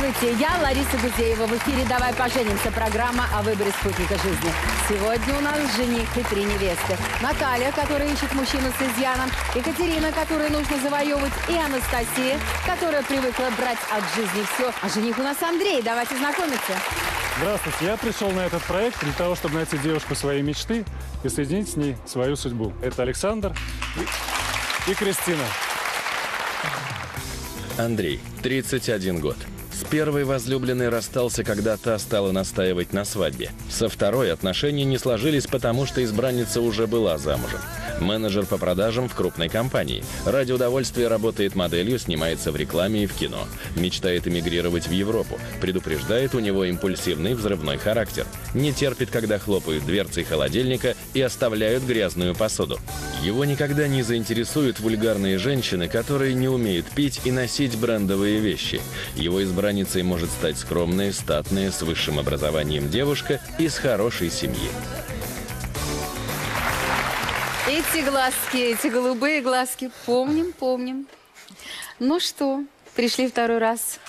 Здравствуйте, я Лариса Гузеева. В эфире «Давай поженимся» программа о выборе спутника жизни. Сегодня у нас жених и три невесты. Наталья, которая ищет мужчину с изъяном, Екатерина, которую нужно завоевывать, и Анастасия, которая привыкла брать от жизни все. А жених у нас Андрей. Давайте знакомиться. Здравствуйте, я пришел на этот проект для того, чтобы найти девушку своей мечты и соединить с ней свою судьбу. Это Александр и Кристина. Андрей, 31 год. С первой возлюбленной расстался, когда та стала настаивать на свадьбе. Со второй отношения не сложились, потому что избранница уже была замужем. Менеджер по продажам в крупной компании. Ради удовольствия работает моделью, снимается в рекламе и в кино. Мечтает эмигрировать в Европу. Предупреждает, у него импульсивный взрывной характер. Не терпит, когда хлопают дверцей холодильника и оставляют грязную посуду. Его никогда не заинтересуют вульгарные женщины, которые не умеют пить и носить брендовые вещи. Его избранница может стать скромная, статная, с высшим образованием девушка из хорошей семьи. Эти глазки, эти голубые глазки, помним, помним. Ну что, пришли второй раз.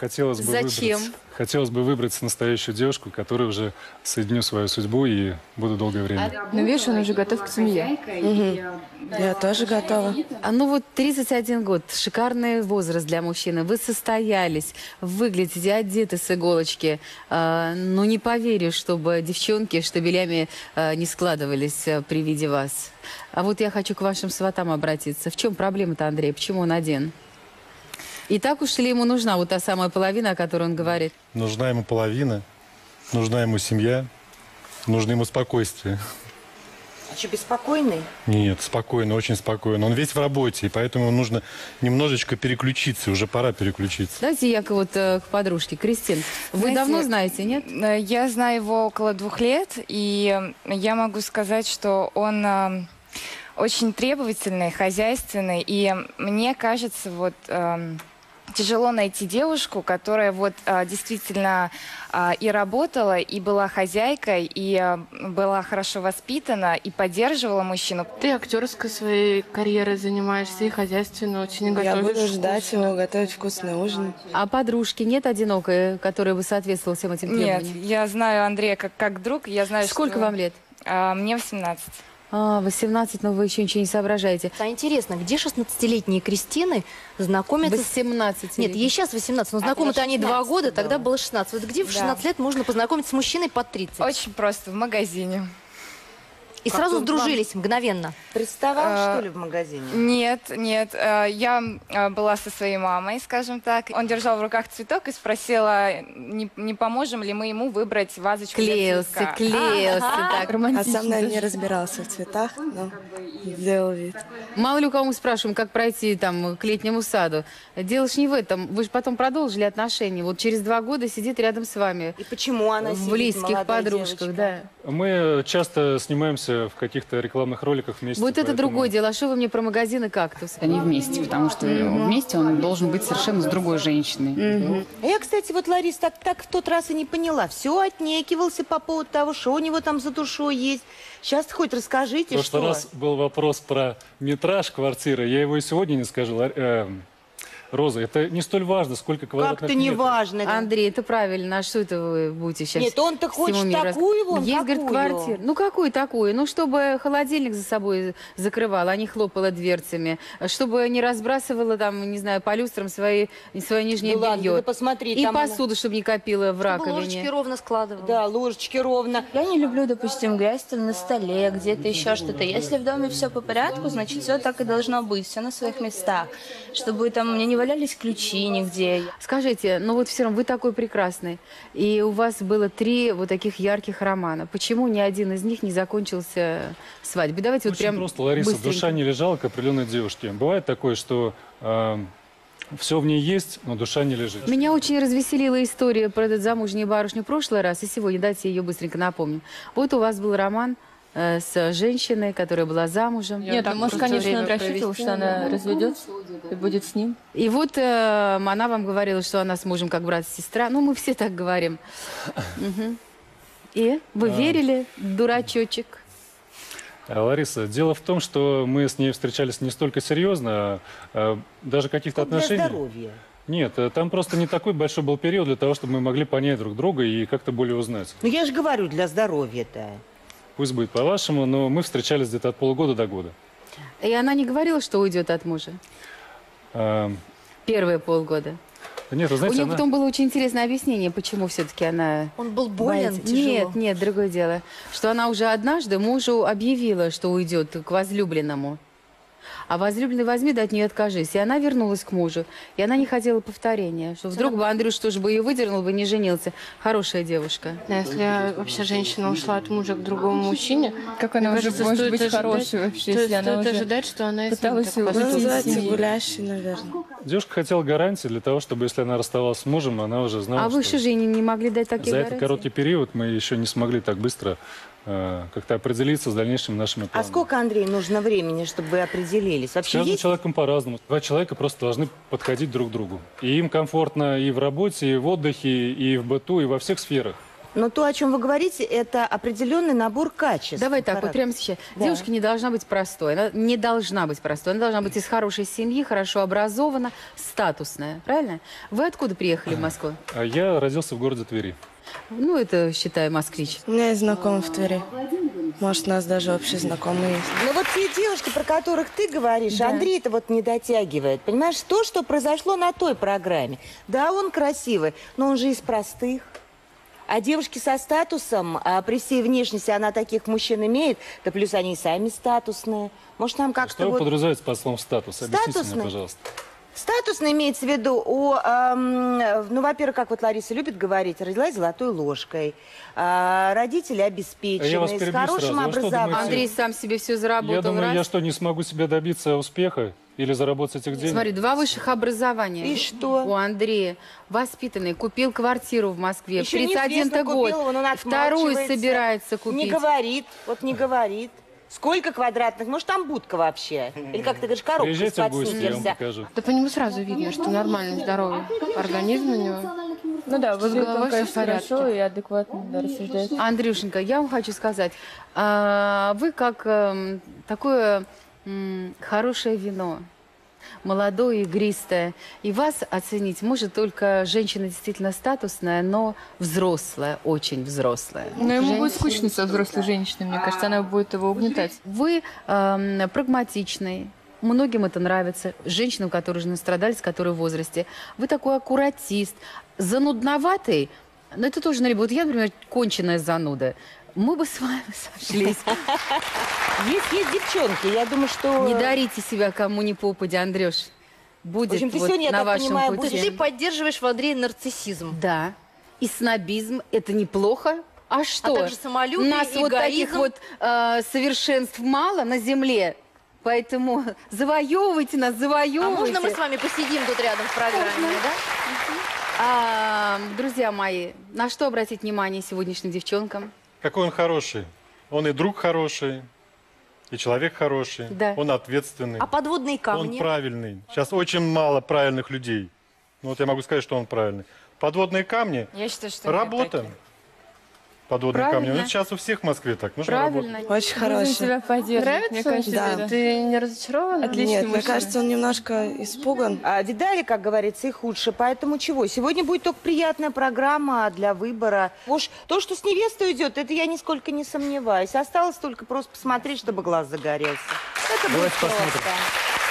Хотелось бы выбрать настоящую девушку, которая уже соединю свою судьбу и буду долгое время. Ну, видишь, он уже готов к семье. Угу. Я тоже готова. А ну вот 31 год, шикарный возраст для мужчины. Вы состоялись, выглядите одеты с иголочки. Ну, не поверю, чтобы девчонки штабелями не складывались при виде вас. А вот я хочу к вашим сватам обратиться. В чем проблема-то, Андрей? Почему он один? И так уж ли ему нужна вот та самая половина, о которой он говорит? Нужна ему половина, нужна ему семья, нужно ему спокойствие. А что, беспокойный? Нет, спокойно, очень спокойно. Он весь в работе, и поэтому нужно немножечко переключиться, уже пора переключиться. Давайте я вот к подружке. Кристин, вы давно знаете, нет? Я знаю его около 2 лет, и я могу сказать, что он очень требовательный, хозяйственный, и мне кажется, вот... Тяжело найти девушку, которая вот действительно и работала, и была хозяйкой, и была хорошо воспитана, и поддерживала мужчину. Ты актерской своей карьерой занимаешься, и хозяйственную очень готовишь. Я буду ждать его, готовить вкусный ужин. А подружки нет одинокой, которая бы соответствовала всем этим требованиям? Нет, я знаю Андрея как друг, я знаю, Сколько вам лет? Мне 18. А, 18, но вы еще ничего не соображаете. А интересно, где 16-летние Кристины знакомятся... 18 Нет, ей сейчас 18, но знакомы-то они 2 года, тогда было 16. Вот где в 16 лет можно познакомиться с мужчиной под 30? Очень просто, в магазине. И как сразу сдружились мгновенно? Приставал, что ли, в магазине? Нет, нет. Я была со своей мамой, скажем так. Он держал в руках цветок и спросила, не поможем ли мы ему выбрать вазочку для цветка. Клеился, так. А сам, наверное, не разбирался в цветах, но сделал вид. Мало ли у кого мы спрашиваем, как пройти там к летнему саду. Дело ж не в этом. Вы же потом продолжили отношения. Вот через 2 года сидит рядом с вами. И почему она сидит, близких подружках, да. Мы часто снимаемся в каких-то рекламных роликах вместе. Вот это другое дело. А что вы мне про магазины как-то? Они вместе, потому что вместе он должен быть совершенно с другой женщиной. Я, кстати, вот Лариса так в тот раз и не поняла. Все отнекивался по поводу того, что у него там за душой есть. Сейчас хоть расскажите, что... Потому что раз был вопрос про метраж квартиры, я его и сегодня не скажу. Роза, это не столь важно, сколько квадратных метров. Как-то не важно. Андрей, это правильно. А что это вы будете сейчас? Нет, он-то хочет такую, он есть, говорит, квартиру. Ну, какую такую? Ну, чтобы холодильник за собой закрывал, а не хлопала дверцами. Чтобы не разбрасывала, там, не знаю, по люстрам свои нижние белье. И посуду, чтобы не копила в раковине. Ложечки ровно складывала. Да, ложечки ровно. Я не люблю, допустим, грязь там на столе, где-то еще что-то. Если в доме все по порядку, значит, все так и должно быть. Все на своих местах. Чтобы там мне не валялись ключи нигде. Скажите, ну вот все равно вы такой прекрасный, и у вас было 3 вот таких ярких романа. Почему ни один из них не закончился свадьбой? Давайте вот прям просто, Лариса, быстренько. Душа не лежала к определенной девушке. Бывает такое, что... Все в ней есть, но душа не лежит. Меня очень развеселила история про эту замужнюю барышню в прошлый раз, и сегодня, дайте ее быстренько напомню. Вот у вас был роман с женщиной, которая была замужем. Нет, там, может, конечно, он рассчитывал, что она разведется и будет с ним. И вот она вам говорила, что она с мужем как брат и сестра. Ну, мы все так говорим. И вы верили, дурачочек? Лариса, дело в том, что мы с ней встречались не столько серьезно, а даже каких-то отношений. Для здоровья. Нет, там просто не такой большой был период для того, чтобы мы могли понять друг друга и как-то более узнать. Ну я же говорю, для здоровья-то. Пусть будет по-вашему, но мы встречались где-то от полугода до года. И она не говорила, что уйдет от мужа? Первые полгода. Нет, вы знаете, у нее потом было очень интересное объяснение, почему все-таки она... Он был болен, тяжело. Нет, нет, другое дело. Что она уже однажды мужу объявила, что уйдет к возлюбленному. А возлюбленный возьми, да от нее откажись. И она вернулась к мужу. И она не хотела повторения. Что вдруг бы Андрюш тоже бы ее выдернул, бы не женился. Хорошая девушка. Да, если вообще женщина ушла от мужа к другому мужчине, как она уже может быть хорошей вообще, если она уже ожидать, что она пыталась уйти. Гулящей, наверное. Девушка хотела гарантии для того, чтобы если она расставалась с мужем, она уже знала, что... А вы еще же не могли дать такие гарантии? За этот короткий период мы еще не смогли так быстро... как-то определиться с дальнейшим нашими планами. А сколько, Андрей, нужно времени, чтобы вы определились? С каждым человеком по-разному. Два человека просто должны подходить друг к другу. И им комфортно и в работе, и в отдыхе, и в быту, и во всех сферах. Но то, о чем вы говорите, это определенный набор качеств. Давай так, вот прямо сейчас. Да. Девушка не должна быть простой. Она не должна быть простой. Она должна быть из хорошей семьи, хорошо образована, статусная. Правильно? Вы откуда приехали в Москву? Я родился в городе Твери. Ну, это, считай, москвич. У меня есть знакомый в Твери. Может, у нас даже общие знакомые есть. Ну, вот те девушки, про которых ты говоришь, да. Андрей это вот не дотягивает. Понимаешь, то, что произошло на той программе. Да, он красивый, но он же из простых. А девушки со статусом, а при всей внешности она таких мужчин имеет, да плюс они и сами статусные. Может, нам как-то... Что вот... подразумевается под словом статус? Объясните мне, пожалуйста. Статусно имеется в виду, ну, во-первых, как вот Лариса любит говорить, родилась золотой ложкой, родители обеспечены, с хорошим образованием. Андрей сам себе все заработал. Я думаю, я что, не смогу себе добиться успеха или заработать этих денег? Смотри, два высших образования. И что? У Андрея воспитанный, купил квартиру в Москве, 31-й год, вторую собирается купить. Не говорит, вот не говорит. Сколько квадратных? Может, там будка вообще? Или как ты говоришь, коробка из-под Сникерса? Да по нему сразу видно, что нормальный, здоровый организм у него. Ну да, вот голова все в порядке. Хорошо и адекватно рассуждает. Андрюшенька, я вам хочу сказать, вы как такое хорошее вино. Молодое, игристое. И вас оценить может только женщина действительно статусная, но взрослая, очень взрослая. Но ему будет скучно со взрослой женщиной, мне кажется, она будет его угнетать. Вы прагматичный. Многим это нравится. Женщинам, которые уже настрадались, которые в возрасте. Вы такой аккуратист. Занудноватый, но это тоже на любовь. Вот я, например, конченная зануда. Мы бы с вами сошлись. Есть девчонки, я думаю, что... Не дарите себя кому ни попадя, Андрюш. Будет на вашем пути. То есть ты поддерживаешь в Андрее нарциссизм. Да. И снобизм, это неплохо. А что? А также самолюбие, эгоизм. У нас вот таких вот совершенств мало на земле. Поэтому завоевывайте нас, завоевывайте. А можно мы с вами посидим тут рядом в программе, да? Друзья мои, на что обратить внимание сегодняшним девчонкам? Какой он хороший. Он и друг хороший, и человек хороший, да. Он ответственный. А подводные камни? Он правильный. Сейчас очень мало правильных людей. Ну, вот я могу сказать, что он правильный. Подводные камни, я считаю, что работа. Подводные камни. Ну, сейчас у всех в Москве так. Нужно работать. Очень хороший. Тебя нравится? Мне кажется, да. Ты не разочарована? Отлично. Нет, мне кажется, он немножко испуган. А детали, как говорится, и худше. Поэтому чего? Сегодня будет только приятная программа для выбора. Уж то, что с невестой идет, это я нисколько не сомневаюсь. Осталось только просто посмотреть, чтобы глаз загорелся. Это будет просто.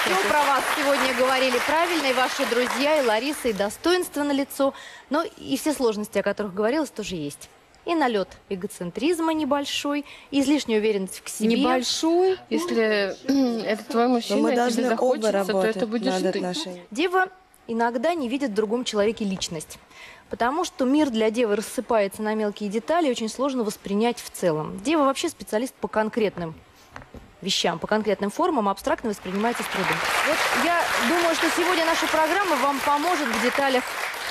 Ну, про вас сегодня говорили правильно, и ваши друзья, и Лариса, и достоинство на лицо. Но и все сложности, о которых говорилось, тоже есть. И налет эгоцентризма небольшой, излишняя уверенность в себе. Небольшой? Если это твой мужчина, и тебе захочется, то это будешь ты. Дева иногда не видит в другом человеке личность. Потому что мир для девы рассыпается на мелкие детали, очень сложно воспринять в целом. Дева вообще специалист по конкретным вещам, по конкретным формам, абстрактно воспринимается с трудом. Вот я думаю, что сегодня наша программа вам поможет в деталях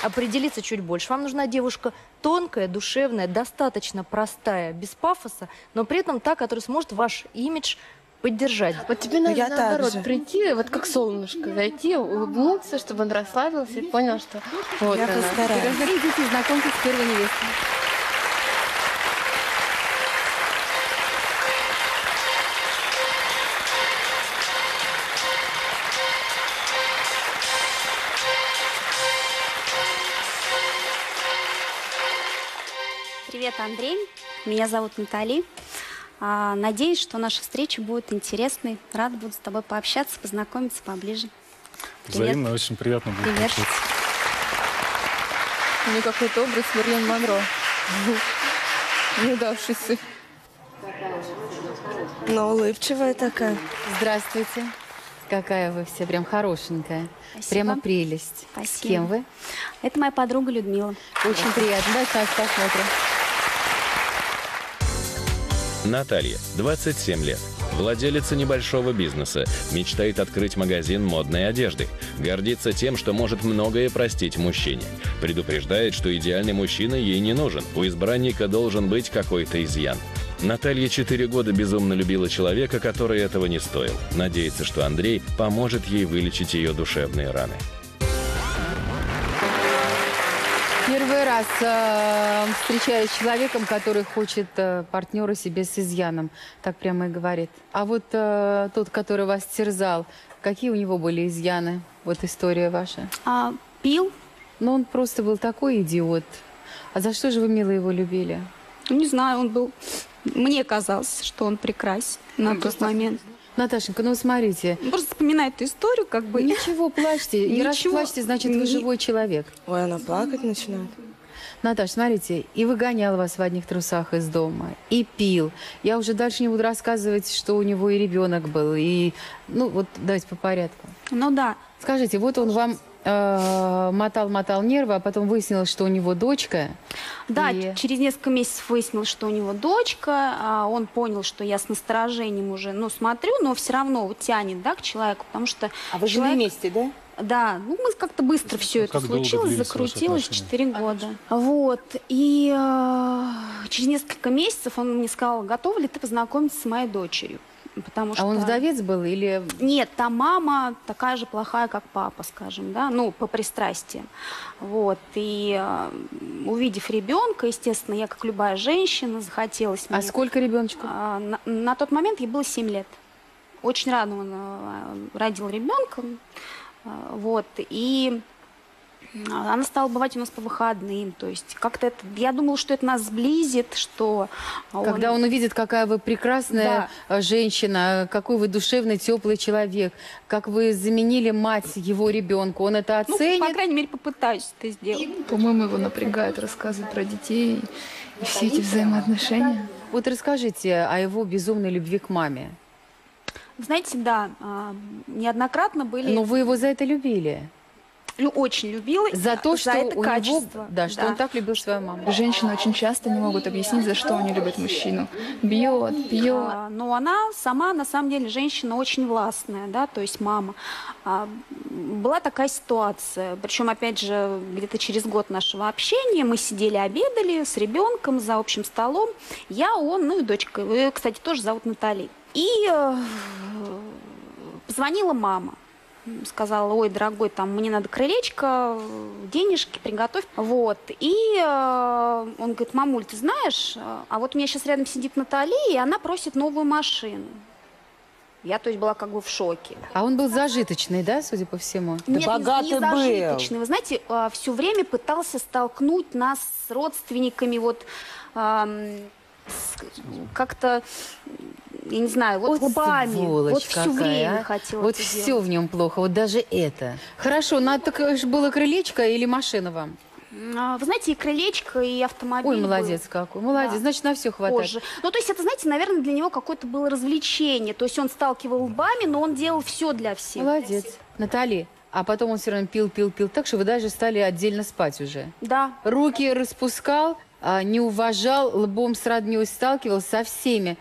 определиться чуть больше. Вам нужна девушка тонкая, душевная, достаточно простая, без пафоса, но при этом та, которая сможет ваш имидж поддержать. Вот тебе надо, наоборот, прийти, вот как солнышко, зайти, улыбнуться, чтобы он расслабился и понял, что вот она. Идите, знакомьтесь с первой невестой. Привет, Андрей. Меня зовут Наталья. Надеюсь, что наша встреча будет интересной. Рада буду с тобой пообщаться, познакомиться поближе. Привет. Взаимно, очень приятно было пообщаться. У меня какой-то образ Мерлин Монро. Неудавшийся. Но улыбчивая такая. Здравствуйте. Какая вы все, прям хорошенькая. Спасибо. Прямо прелесть. Спасибо. С кем вы? Это моя подруга Людмила. Очень приятно. Давайте нас посмотрим. Наталья, 27 лет. Владелица небольшого бизнеса. Мечтает открыть магазин модной одежды. Гордится тем, что может многое простить мужчине. Предупреждает, что идеальный мужчина ей не нужен. У избранника должен быть какой-то изъян. Наталья 4 года безумно любила человека, который этого не стоил. Надеется, что Андрей поможет ей вылечить ее душевные раны. Первый раз встречаюсь с человеком, который хочет партнера себе с изъяном. Так прямо и говорит. А вот тот, который вас терзал, какие у него были изъяны? Вот история ваша. Пил. Но он просто был такой идиот. А за что же вы, мило, его любили? Не знаю, он был... Мне казалось, что он прекрасен на тот момент. Наташенька, ну смотрите. Просто вспоминай эту историю, как бы. Ничего, плачьте. Не расплачьте, значит, вы живой человек. Ой, она плакать начинает. Наташ, смотрите, и выгонял вас в одних трусах из дома, и пил. Я уже дальше не буду рассказывать, что у него и ребенок был, и... Ну, вот давайте по порядку. Ну да. Скажите, вот он вам... мотал нервы, а потом выяснилось, что у него дочка. Да, и... через несколько месяцев выяснилось, что у него дочка. Он понял, что я с насторожением уже, ну, смотрю, но все равно вот тянет, да, к человеку, потому что... А вы жили вместе, да? Да, ну, мы как-то быстро все это случилось, закрутилось, 4 года. Вот, и через несколько месяцев он мне сказал, готова ли ты познакомиться с моей дочерью? Потому что... А он вдовец был или... Нет, та мама такая же плохая, как папа, скажем, да, ну, по пристрастиям. Вот, и увидев ребенка, естественно, я, как любая женщина, захотелось... А мне... сколько ребеночку? На тот момент ей было 7 лет. Очень рано он родил ребенка, вот, и... Она стала бывать у нас по выходным, то есть как-то это, я думала, что это нас сблизит, что... Он... Когда он увидит, какая вы прекрасная, да, женщина, какой вы душевный, теплый человек, как вы заменили мать его ребенку, он это оценит? Ну, по крайней мере, попытаюсь это сделать. По-моему, его напрягает рассказывать про детей и все эти взаимоотношения. Вот расскажите о его безумной любви к маме. Знаете, да, неоднократно были... Но вы его за это любили? Очень любила. За то, что это качество. Него, да, что да, он так любил свою маму. Женщины очень часто не могут объяснить, за что они любят мужчину. Бьет, пьет. Но она сама, на самом деле, женщина очень властная, да, то есть мама. Была такая ситуация. Причем, опять же, где-то через год нашего общения мы сидели, обедали с ребенком за общим столом. Я, он, ну и дочка. Ее, кстати, тоже зовут Натали. И позвонила мама. Сказала, ой, дорогой, там, мне надо крылечко, денежки приготовь. Вот. И он говорит, мамуль, ты знаешь, а вот у меня сейчас рядом сидит Наталья, и она просит новую машину. Я, то есть, была как бы в шоке. А он был зажиточный, да, судя по всему? Нет, богатый был. Зажиточный. Вы знаете, все время пытался столкнуть нас с родственниками, вот... как-то, я не знаю, вот лбами, вот все время хотела. Вот все в нем плохо, вот даже это. Хорошо, надо было крылечко или машина вам? Вы знаете, и крылечко, и автомобиль. Ой, молодец какой, молодец, да. Значит, на все хватает. Позже. Ну, то есть, это, знаете, наверное, для него какое-то было развлечение. То есть, он сталкивал лбами, но он делал все для всех. Молодец. Натали. А потом он все равно пил, так что вы даже стали отдельно спать уже. Да. Руки распускал, не уважал, лбом с роднёй сталкивался со всеми.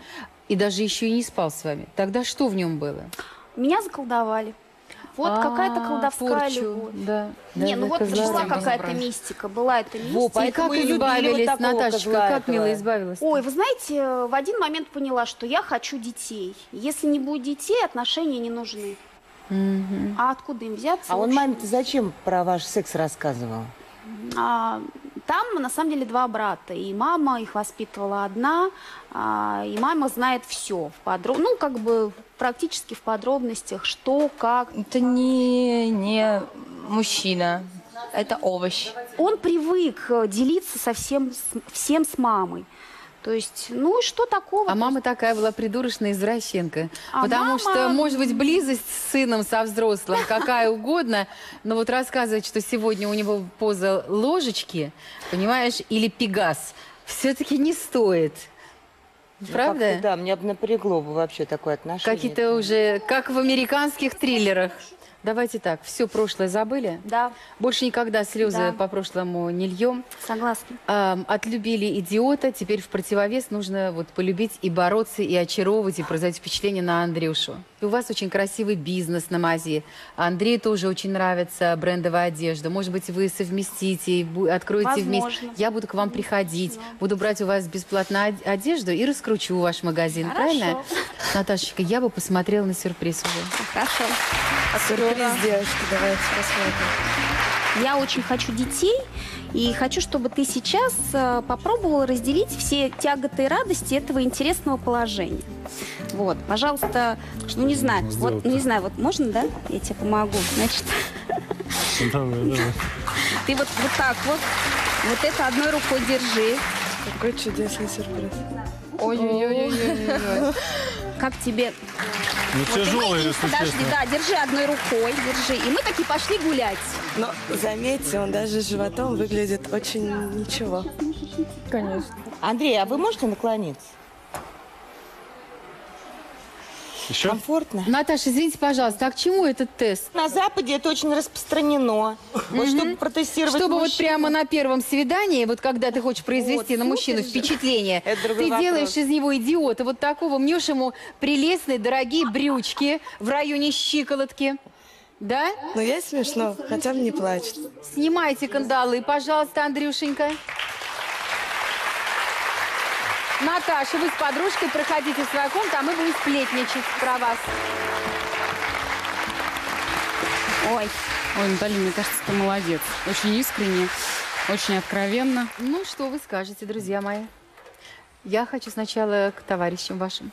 И даже еще и не спал с вами. Тогда что в нем было? Меня заколдовали. Вот какая-то колдовская любовь. Да. Не, ну вот была какая-то мистика. Была эта мистика. И как избавились, Наташечка, как мило избавилась? Ой, вы знаете, в один момент поняла, что я хочу детей. Если не будет детей, отношения не нужны. А откуда им взяться? А он маме-то зачем про ваш секс рассказывал? Там, на самом деле, два брата. И мама их воспитывала одна. И мама знает все. Ну, как бы практически в подробностях, что, как. Это не мужчина. это овощ. Он привык делиться всем с мамой. То есть, ну и что такого? А мама такая была придурочная извращенка. Потому что, может быть, близость с сыном, со взрослым, какая угодно, но вот рассказывать, что сегодня у него поза ложечки, понимаешь, или пегас, все-таки не стоит. Правда? Да, меня бы напрягло бы вообще такое отношение. Какие-то уже, как в американских триллерах. Давайте так, все прошлое забыли. Да. Больше никогда слезы по прошлому не льем. Согласна. Отлюбили идиота, теперь в противовес нужно вот полюбить и бороться, и очаровывать, и производить впечатление на Андрюшу. И у вас очень красивый бизнес на мази. Андрею тоже очень нравится брендовая одежда. Может быть, вы совместите, откроете вместе. Я буду к вам приходить, буду брать у вас бесплатно одежду и раскручу ваш магазин. Хорошо. Правильно? Наташечка, я бы посмотрела на сюрприз уже. Хорошо. Девочки, давайте посмотрим. Я очень хочу детей, и хочу, чтобы ты сейчас попробовала разделить все тяготы и радости этого интересного положения. Вот, пожалуйста, ну не знаю, вот, не знаю, вот можно, да? Я тебе помогу, значит. Ты вот так вот, вот это одной рукой держи. Какой чудесный сюрприз. Ой-ой-ой-ой-ой. Как тебе? Ну, вот тяжелый, если подожди, честно. Да, держи одной рукой, держи. И мы таки пошли гулять. Но, заметьте, он даже животом выглядит очень ничего. Конечно. Андрей, а вы можете наклониться? Еще? Комфортно. Наташа, извините, пожалуйста, а к чему этот тест? На Западе это очень распространено. Вот чтобы протестировать мужчину. Чтобы вот прямо на первом свидании, вот когда ты хочешь произвести на мужчину впечатление, ты делаешь из него идиота, вот такого, мнешь ему прелестные, дорогие брючки в районе щиколотки. Да? Ну, я смешно, хотя бы не плачет. Снимайте кандалы, пожалуйста, Андрюшенька. Наташа, вы с подружкой проходите в свою комнату, а мы будем сплетничать про вас. Ой. Ой, Наталья, мне кажется, ты молодец. Очень искренне, очень откровенно. Ну, что вы скажете, друзья мои? Я хочу сначала к товарищам вашим.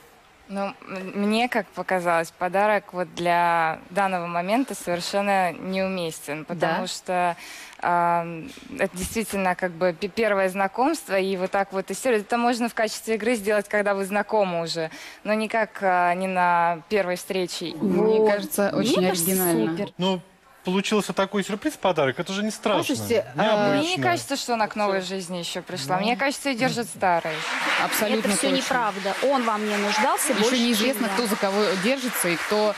Ну, мне, как показалось, подарок вот для данного момента совершенно неуместен, потому что это действительно как бы первое знакомство, и вот так вот история. Это можно в качестве игры сделать, когда вы знакомы уже, но никак не на первой встрече. Мне кажется, очень оригинально. Супер. Ну, получился такой сюрприз-подарок, это же не страшно. Слушайте, мне не кажется, что она к новой жизни еще пришла. Мне кажется, ее держит старой. Абсолютно это все точно. Неправда. Он вам не нуждался. Еще неизвестно, кто за кого держится и кто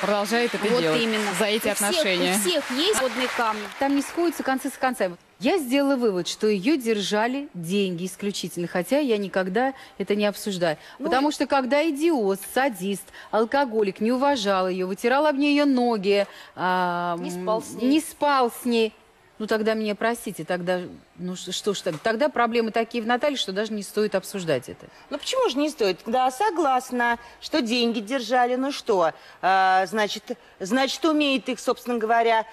продолжает это делать. Именно. За эти отношения. У всех есть водные камни. Там не сходятся концы с концами. Я сделала вывод, что ее держали деньги исключительно, хотя я никогда это не обсуждаю. Ну, потому что когда идиот, садист, алкоголик не уважал ее, вытирал об нее ноги, не спал с ней, ну тогда меня простите, тогда, ну что ж, тогда проблемы такие в Наталье, что даже не стоит обсуждать это. Ну почему же не стоит? Да, согласна, что деньги держали, ну что, значит, умеет их, собственно говоря,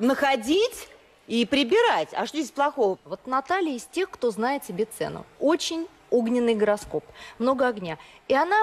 находить и прибирать. А что здесь плохого? Вот Наталья из тех, кто знает себе цену. Очень огненный гороскоп. Много огня. И она,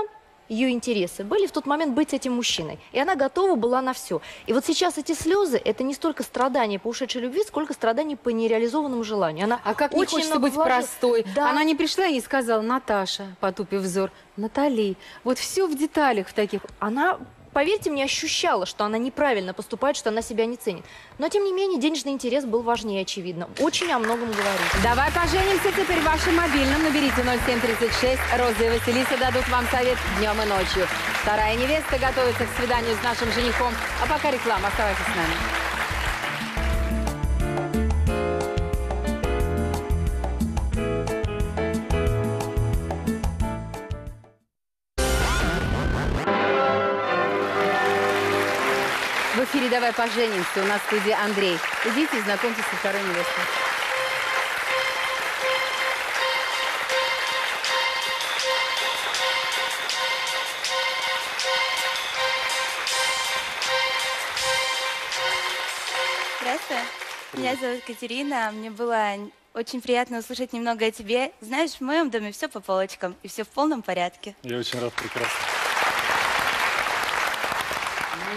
ее интересы были в тот момент быть этим мужчиной. И она готова была на все. И вот сейчас эти слезы, это не столько страдания по ушедшей любви, сколько страданий по нереализованному желанию. Она а как не хочется быть простой. Да. Она не пришла и не сказала: Наташа, потупив взор, Натали. Вот все в деталях в таких. Она... Поверьте мне, ощущала, что она неправильно поступает, что она себя не ценит. Но, тем не менее, денежный интерес был важнее, очевидно. Очень о многом говорит. Давай поженимся теперь вашим мобильным. Наберите 0736. Роза и Василиса дадут вам совет днем и ночью. Вторая невеста готовится к свиданию с нашим женихом. А пока реклама. Оставайтесь с нами. В эфире «Давай поженимся». У нас в студии Андрей. Идите и знакомьтесь со второй невестой. Здравствуй. Меня зовут Катерина. Мне было очень приятно услышать немного о тебе. Знаешь, в моем доме все по полочкам и все в полном порядке. Я очень рад, прекрасно.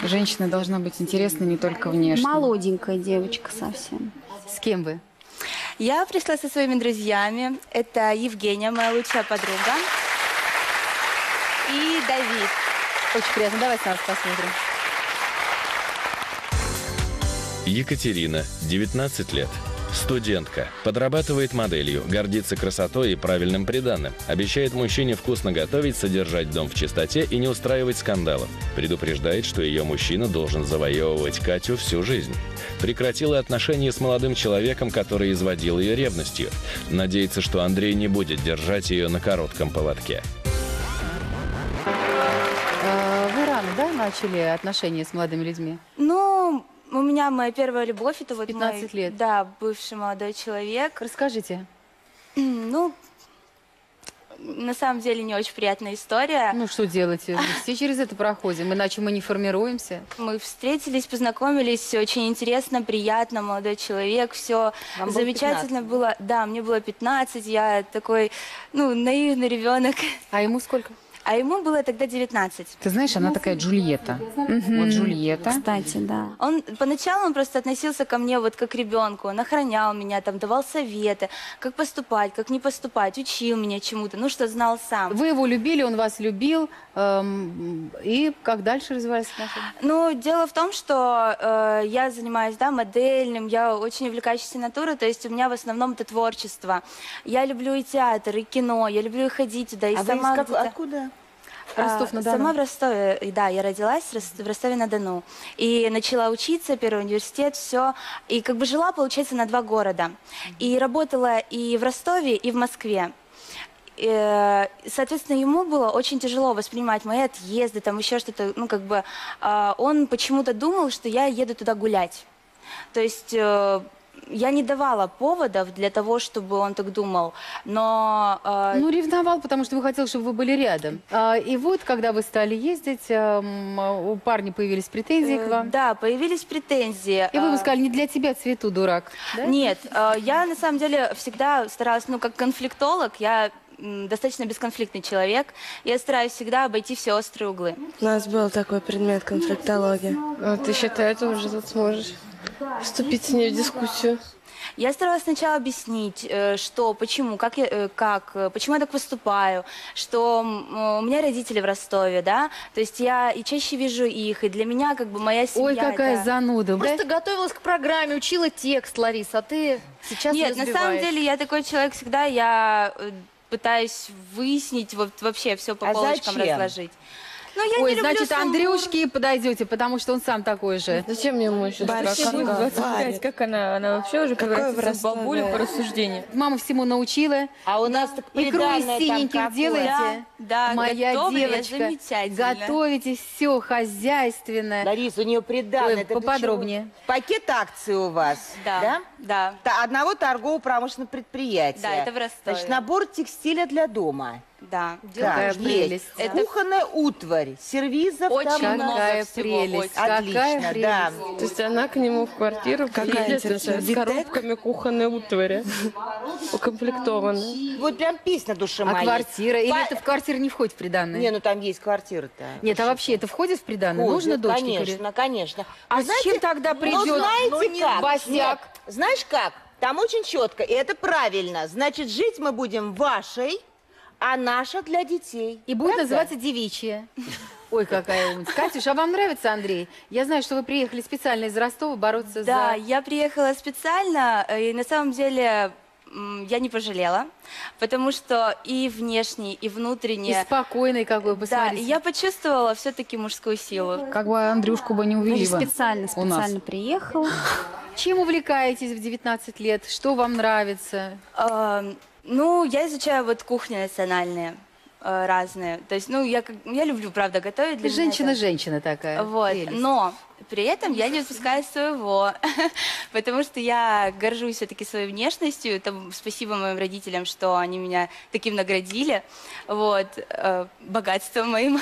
Женщина должна быть интересна не только внешне. Молоденькая девочка совсем. С кем вы? Я пришла со своими друзьями. Это Евгения, моя лучшая подруга. И Давид. Очень приятно. Давайте нас посмотрим. Екатерина, 19 лет. Студентка. Подрабатывает моделью, гордится красотой и правильным приданым. Обещает мужчине вкусно готовить, содержать дом в чистоте и не устраивать скандалов. Предупреждает, что ее мужчина должен завоевывать Катю всю жизнь. Прекратила отношения с молодым человеком, который изводил ее ревностью. Надеется, что Андрей не будет держать ее на коротком поводке. Вы рано, да, начали отношения с молодыми людьми? Ну... У меня моя первая любовь, это вот 15 лет. Да, бывший молодой человек. Расскажите. Ну, на самом деле, не очень приятная история. Ну, что делать? Все через это проходим, иначе мы не формируемся. Мы встретились, познакомились, очень интересно, приятно, молодой человек, все замечательно было. Да, мне было 15, я такой, ну, наивный ребенок. А ему сколько? А ему было тогда 19. Ты знаешь, она такая Джульетта. Вот Джульетта. Кстати, да. Он поначалу просто относился ко мне вот как к ребенку. Он охранял меня, там, давал советы, как поступать, как не поступать, учил меня чему-то, ну, что знал сам. Вы его любили, он вас любил. И как дальше развивались отношения? Ну, дело в том, что я занимаюсь, да, модельным, я очень увлекающаяся натура, то есть у меня в основном это творчество. Я люблю и театр, и кино, я люблю и ходить туда, и сама... Откуда? Ростов-на-Дону. Сама в Ростове, да, я родилась в Ростове-на-Дону. И начала учиться, первый университет, все. И как бы жила, получается, на 2 города. И работала и в Ростове, и в Москве. И, соответственно, ему было очень тяжело воспринимать мои отъезды, там еще что-то. Ну, как бы, он почему-то думал, что я еду туда гулять. То есть... Я не давала поводов для того, чтобы он так думал, но... Ну, ревновал, потому что вы хотели, чтобы вы были рядом. И вот, когда вы стали ездить, у парня появились претензии к вам. Да, появились претензии. И вы ему сказали, не для тебя цвету, дурак. Да? Нет, я на самом деле всегда старалась, ну, как конфликтолог, я... достаточно бесконфликтный человек. Я стараюсь всегда обойти все острые углы. У нас был такой предмет конфликтологии. Ты считаешь, ты уже тут сможешь вступить с ней в дискуссию? Я старалась сначала объяснить, что, почему, почему я так поступаю, что у меня родители в Ростове, да, то есть я и чаще вижу их, и для меня как бы моя семья... Ой, какая зануда. Просто готовилась к программе, учила текст, Лариса, а ты сейчас разбиваешь. Нет, на самом деле я такой человек всегда, я пытаюсь выяснить, вот вообще все по полочкам разложить. Но я не люблю значит, сумму. Андрюшке подойдете, потому что он сам такой же. Зачем мне ему еще 25? Как она вообще уже превратится в бабулю по рассуждению. Мама всему научила. А у нас так приданное там какое. Икру из синеньких делаете. Да, моя девочка. Готовите все хозяйственно. Лариса, у нее приданное. Поподробнее. Пакет акций у вас. Да. Да. Одного торгово-промышленного предприятия. Да, это в Ростове. Значит, набор текстиля для дома. Да, какая прелесть. Это... Кухонная утварь, сервизов очень там много. Какая прелесть. Отлично, какая прелесть. Да. То есть она к нему в квартиру приедет с коробками кухонной утвари. Укомплектованной. Вот прям песня душа моя. А квартира? Или это в квартиру не входит в приданное? Не, ну там есть квартира-то. Нет, а вообще это входит в приданное? Нужно дочке? Конечно, конечно. А зачем тогда придет босяк? Знаешь как? Там очень четко, и это правильно. Значит, жить мы будем вашей... А наша для детей. И будет называться девичья. Ой, какая умница. Катюш, а вам нравится Андрей? Я знаю, что вы приехали специально из Ростова бороться за... Да, я приехала специально, и на самом деле... Я не пожалела, потому что и внешний, и внутренний. И спокойный, как бы, посмотрите. Да, я почувствовала все-таки мужскую силу. Как бы Андрюшку бы не увели. Специально приехал. Чем увлекаетесь в 19 лет? Что вам нравится? Ну, я изучаю вот кухни национальные. Разные. То есть, ну, я люблю, правда, готовить. Для женщина такая. Вот. Прелесть. Но при этом я не отпускаю своего, потому что я горжусь все-таки своей внешностью. Там, спасибо моим родителям, что они меня таким наградили, вот, богатством моим.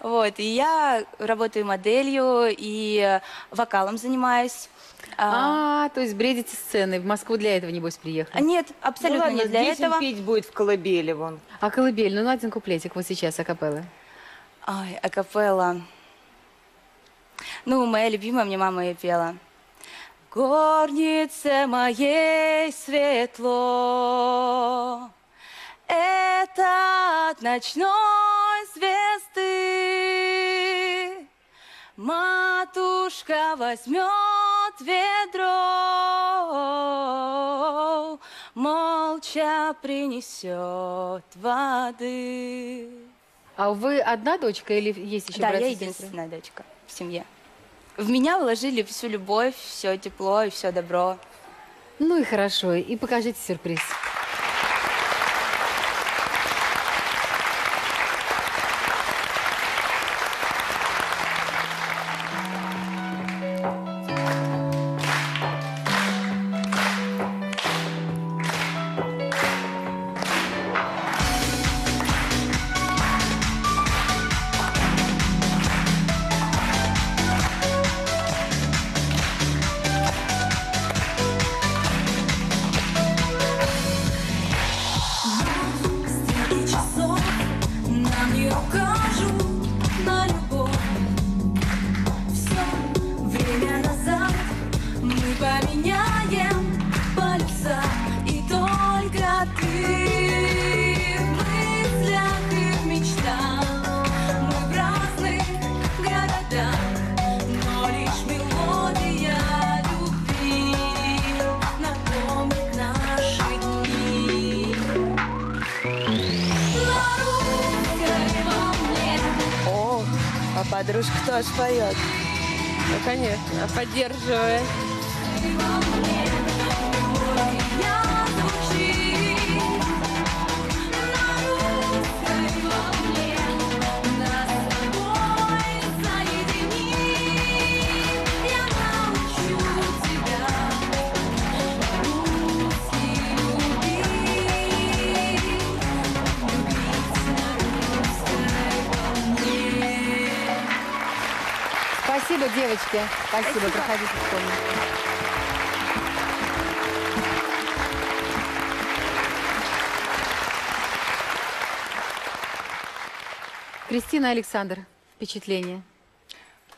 Вот. И я работаю моделью и вокалом занимаюсь. То есть бредите сцены. В Москву для этого, небось, приехали? Нет, абсолютно не для этого. Петь будет в колыбели вон. А колыбель? Ну, один куплетик вот сейчас, акапелла. Ой, акапелла. Ну, моя любимая, мне мама ее пела. В горнице моей светло, это от ночной звезды. Матушка возьмет ведро, молча принесет воды. А вы одна дочка или есть еще брат? Да, я единственная дочка в семье. В меня вложили всю любовь, все тепло и все добро. Ну и хорошо. И покажите сюрприз. Подружка тоже поет. Ну, конечно, поддерживает. Спасибо, девочки. Спасибо. Спасибо. Проходите в комнату. Кристина, Александр, впечатление?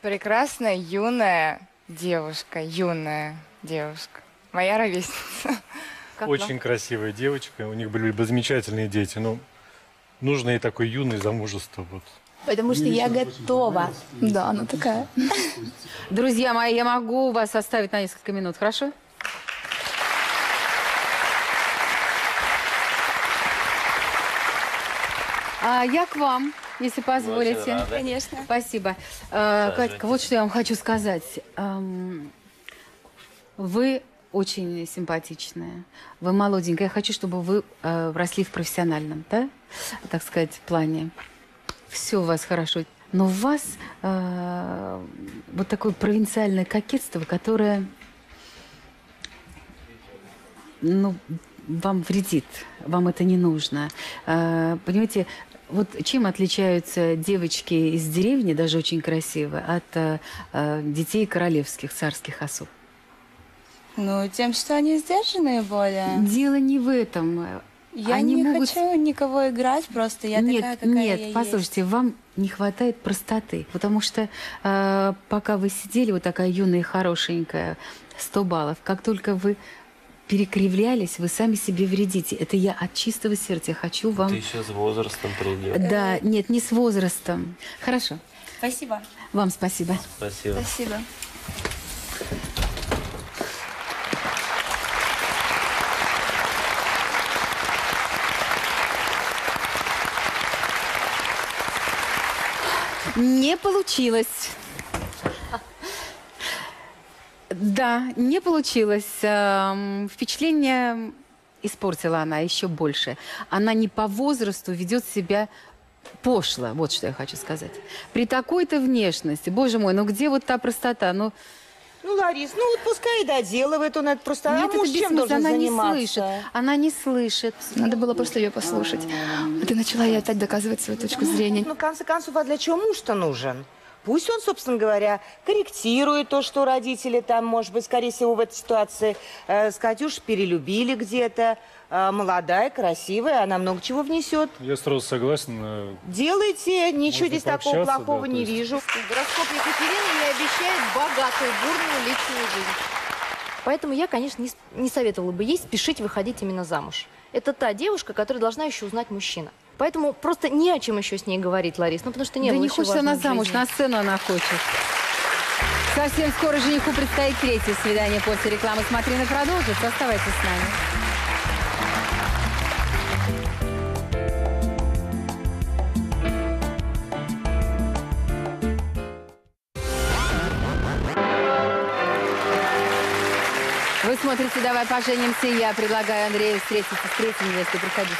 Прекрасная, юная девушка. Юная девушка. Моя ровесница. Как очень красивая девочка. У них были бы замечательные дети. Но нужно ей такой юной замужество. Вот. Потому что я готова. Да, она такая. Друзья мои, я могу вас оставить на несколько минут, хорошо? А я к вам, если позволите. Рада. Конечно. Спасибо. Катька, вот что я вам хочу сказать. Вы очень симпатичная. Вы молоденькая. Я хочу, чтобы вы росли в профессиональном, да? Так сказать, плане. Все у вас хорошо, но у вас вот такое провинциальное кокетство, которое, ну, вам вредит, вам это не нужно. Понимаете, вот чем отличаются девочки из деревни, даже очень красивые, от детей королевских, царских особ? Ну, тем, что они сдержанные более. Дело не в этом. Я не хочу никого играть, просто я такая, какая я есть. Нет, послушайте, вам не хватает простоты, потому что пока вы сидели, вот такая юная и хорошенькая, 100 баллов, как только вы перекривлялись, вы сами себе вредите. Это я от чистого сердца хочу вам... Ты еще с возрастом придешь. Да, нет, не с возрастом. Хорошо. Спасибо. Вам спасибо. Спасибо. Спасибо. Не получилось. Да, не получилось. Впечатление испортила она еще больше. Она не по возрасту ведет себя пошло. Вот что я хочу сказать. При такой-то внешности, боже мой, ну где вот та простота? Ну, Ларис, ну вот пускай и доделывает, он это просто... Нет, а это бессмысленно, она заниматься? Не слышит, она не слышит. Надо было просто ее послушать. А ты начала ей опять доказывать свою точку зрения. Ну, в конце концов, а для чего муж-то нужен? Пусть он, собственно говоря, корректирует то, что родители там, может быть, скорее всего, в этой ситуации с Катюшей перелюбили где-то. Молодая, красивая, она много чего внесет. Я сразу согласен. Делайте, ничего здесь такого плохого не вижу. Гороскоп Екатерины не обещает богатую, бурную личную жизнь. Поэтому я, конечно, не советовала бы ей спешить выходить именно замуж. Это та девушка, которая должна еще узнать мужчина. Поэтому просто не о чем еще с ней говорить, Ларис. Ну, потому что не было ничего важного в жизни. Да не хочет она замуж, на сцену она хочет. Совсем скоро жениху предстоит третье свидание после рекламы. Смотрина продолжится. Оставайтесь с нами. Вы смотрите «Давай поженимся». Я предлагаю Андрею встретиться с третьей невестой. Приходите.